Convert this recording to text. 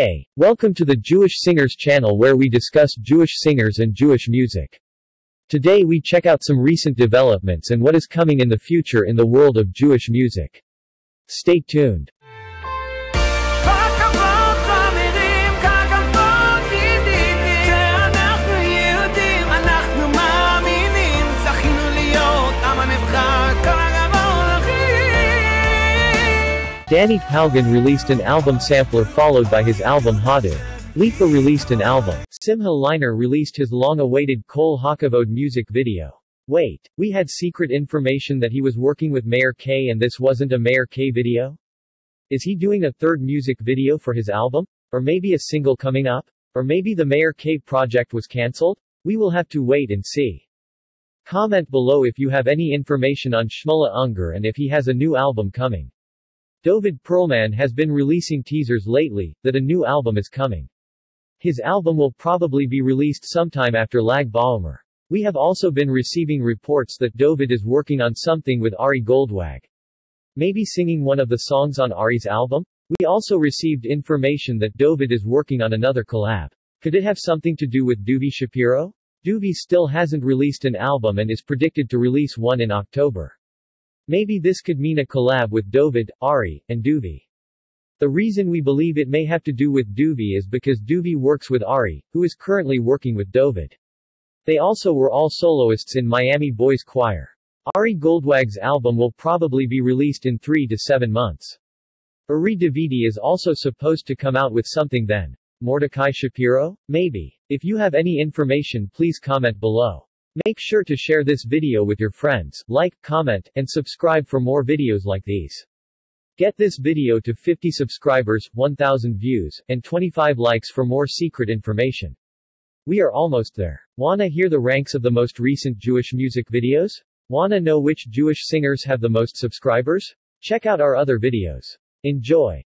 Hey, welcome to the Jewish Singers channel where we discuss Jewish singers and Jewish music. Today we check out some recent developments and what is coming in the future in the world of Jewish music. Stay tuned. Danny Palgon released an album Sampler followed by his album Hodu. Lipa released an album. Simcha Leiner released his long-awaited Kol Hakavod music video. Wait, we had secret information that he was working with Mayor K and this wasn't a Mayor K video? Is he doing a third music video for his album? Or maybe a single coming up? Or maybe the Mayor K project was cancelled? We will have to wait and see. Comment below if you have any information on Shmuli Ungar and if he has a new album coming. Dovid Pearlman has been releasing teasers lately, that a new album is coming. His album will probably be released sometime after Lag B'Omer. We have also been receiving reports that Dovid is working on something with Ari Goldwag. Maybe singing one of the songs on Ari's album? We also received information that Dovid is working on another collab. Could it have something to do with Duvie Shapiro? Duvie still hasn't released an album and is predicted to release one in October. Maybe this could mean a collab with Dovid, Ari, and Duvie. The reason we believe it may have to do with Duvie is because Duvie works with Ari, who is currently working with Dovid. They also were all soloists in Miami Boys Choir. Ari Goldwag's album will probably be released in 3 to 7 months. Ari Davidi is also supposed to come out with something then. Mordechai Shapiro? Maybe. If you have any information, please comment below. Make sure to share this video with your friends, like, comment, and subscribe for more videos like these. Get this video to 50 subscribers, 1,000 views, and 25 likes for more secret information. We are almost there. Wanna hear the ranks of the most recent Jewish music videos? Wanna know which Jewish singers have the most subscribers? Check out our other videos. Enjoy!